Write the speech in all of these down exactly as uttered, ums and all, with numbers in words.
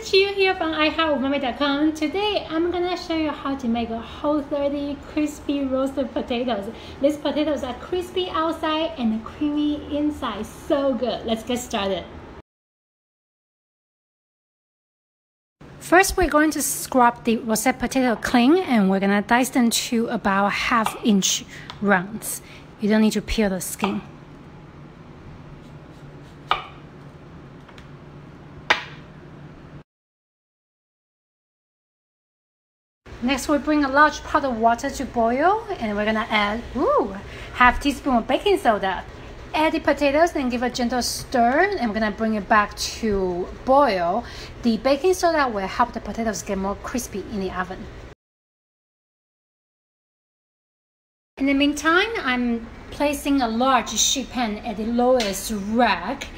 it's Chiyu here from i heart umami dot com. Today I'm gonna show you how to make a whole thirty crispy roasted potatoes. These potatoes are crispy outside and creamy inside. So good. Let's get started. First, we're going to scrub the roasted potato clean, and we're gonna dice them to about half inch rounds. You don't need to peel the skin. Next, we bring a large pot of water to boil, and we're gonna add ooh, half teaspoon of baking soda. Add the potatoes and give a gentle stir, and we're gonna bring it back to boil. The baking soda will help the potatoes get more crispy in the oven. In the meantime, I'm placing a large sheet pan at the lowest rack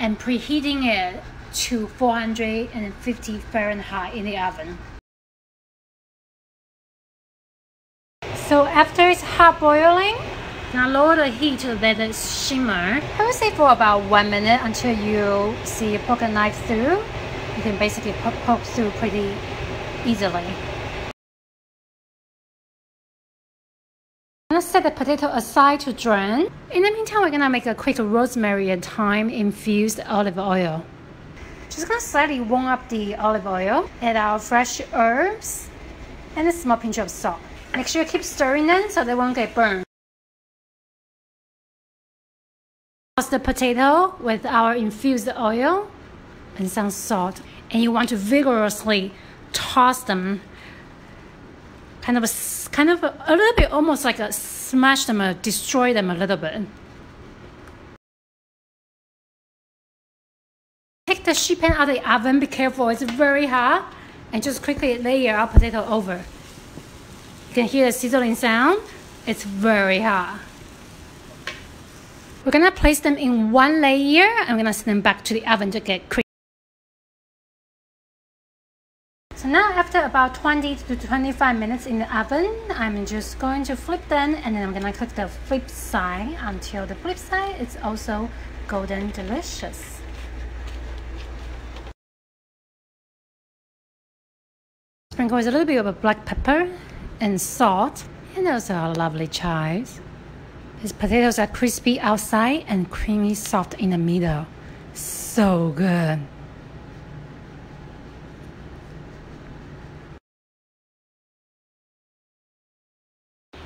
and preheating it to four hundred fifty Fahrenheit in the oven. So after it's hot boiling, now lower the heat to let it shimmer. I would say for about one minute until you see you poke a knife through. You can basically poke, poke through pretty easily. I'm gonna set the potato aside to drain. In the meantime, we're gonna make a quick rosemary and thyme infused olive oil. Just gonna slightly warm up the olive oil, add our fresh herbs, and a small pinch of salt. Make sure you keep stirring them so they won't get burned. Toss the potato with our infused oil and some salt. And you want to vigorously toss them, kind of, a, kind of a, a little bit, almost like a smash them or destroy them a little bit. Take the sheet pan out of the oven. Be careful, it's very hot. And just quickly layer our potato over. You can hear the sizzling sound. It's very hot. We're gonna place them in one layer. I'm gonna send them back to the oven to get crispy. So now after about twenty to twenty-five minutes in the oven, I'm just going to flip them, and then I'm gonna cook the flip side until the flip side is also golden delicious. Sprinkle a little bit of a black pepper and salt, and those are lovely chives. These potatoes are crispy outside and creamy soft in the middle. So good.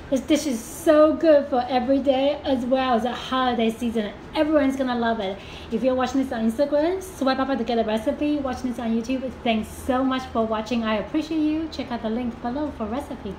This dish is so good for every day as well as the holiday season. Everyone's gonna love it. If you're watching this on Instagram, swipe up to get a recipe. Watching this on YouTube, thanks so much for watching. I appreciate you. Check out the link below for recipe.